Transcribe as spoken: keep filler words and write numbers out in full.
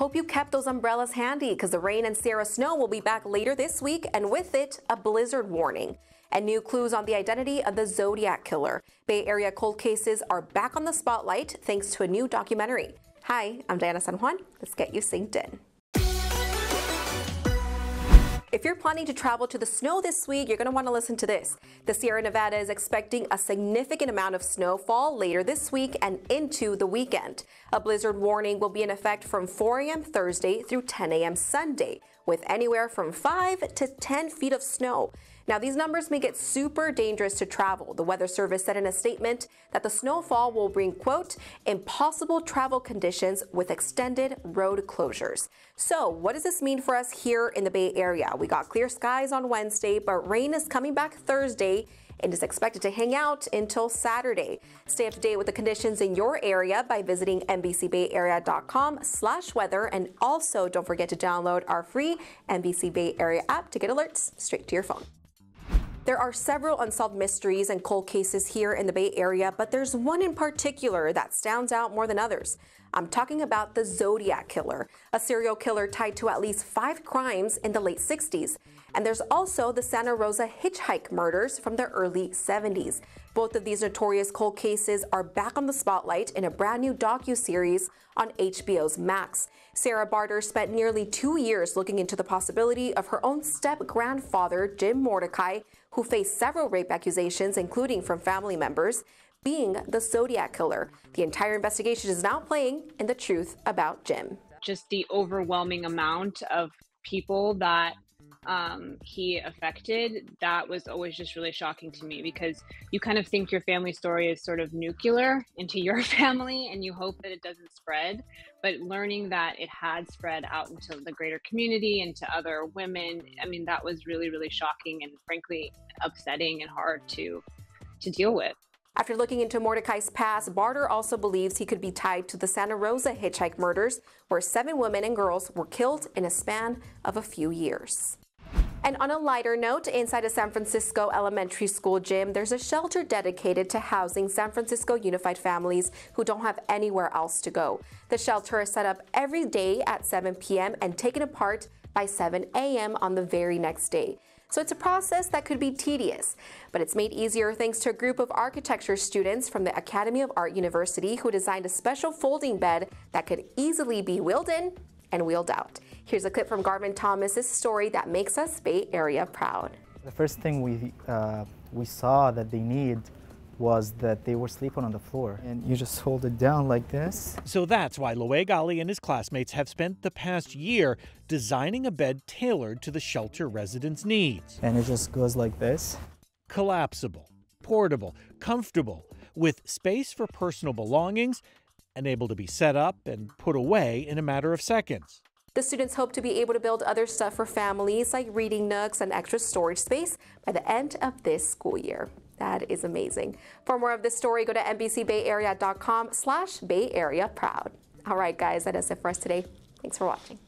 Hope you kept those umbrellas handy, because the rain and Sierra snow will be back later this week, and with it, a blizzard warning. And new clues on the identity of the Zodiac Killer. Bay Area cold cases are back on the spotlight thanks to a new documentary. Hi, I'm Diana San Juan. Let's get you synced in. If you're planning to travel to the snow this week, you're going to want to listen to this. The Sierra Nevada is expecting a significant amount of snowfall later this week and into the weekend. A blizzard warning will be in effect from four a m Thursday through ten a m Sunday, with anywhere from five to ten feet of snow. Now, these numbers make it super dangerous to travel. The Weather Service said in a statement that the snowfall will bring, quote, impossible travel conditions with extended road closures. So what does this mean for us here in the Bay Area? We got clear skies on Wednesday, but rain is coming back Thursday and is expected to hang out until Saturday. Stay up to date with the conditions in your area by visiting N B C Bay Area dot com slash weather. And also don't forget to download our free N B C Bay Area app to get alerts straight to your phone. There are several unsolved mysteries and cold cases here in the Bay Area, but there's one in particular that stands out more than others. I'm talking about the Zodiac Killer, a serial killer tied to at least five crimes in the late sixties. And there's also the Santa Rosa Hitchhike murders from the early seventies. Both of these notorious cold cases are back on the spotlight in a brand new docu-series on H B O's Max. Sarah Barter spent nearly two years looking into the possibility of her own step-grandfather, Jim Mordecai, who faced several rape accusations, including from family members, being the Zodiac Killer. The entire investigation is now playing in The Truth About Jim. Just the overwhelming amount of people that um, he affected, that was always just really shocking to me, because you kind of think your family story is sort of nuclear into your family and you hope that it doesn't spread. But learning that it had spread out into the greater community and to other women, I mean, that was really, really shocking and frankly upsetting and hard to, to deal with. After looking into Mordecai's past, Barter also believes he could be tied to the Santa Rosa Hitchhike murders, where seven women and girls were killed in a span of a few years. And on a lighter note, inside a San Francisco elementary school gym, there's a shelter dedicated to housing San Francisco Unified families who don't have anywhere else to go. The shelter is set up every day at seven p m and taken apart by seven a m on the very next day. So it's a process that could be tedious, but it's made easier thanks to a group of architecture students from the Academy of Art University who designed a special folding bed that could easily be wheeled in and wheeled out. Here's a clip from Garvin Thomas's story that makes us Bay Area proud. The first thing we, uh, we saw that they need was that they were sleeping on the floor, and you just hold it down like this. So that's why Louay Gali and his classmates have spent the past year designing a bed tailored to the shelter residents' needs. And it just goes like this. Collapsible, portable, comfortable, with space for personal belongings, and able to be set up and put away in a matter of seconds. The students hope to be able to build other stuff for families like reading nooks and extra storage space by the end of this school year. That is amazing. For more of this story, go to N B C Bay Area dot com slash Bay Area proud. All right, guys, that is it for us today. Thanks for watching.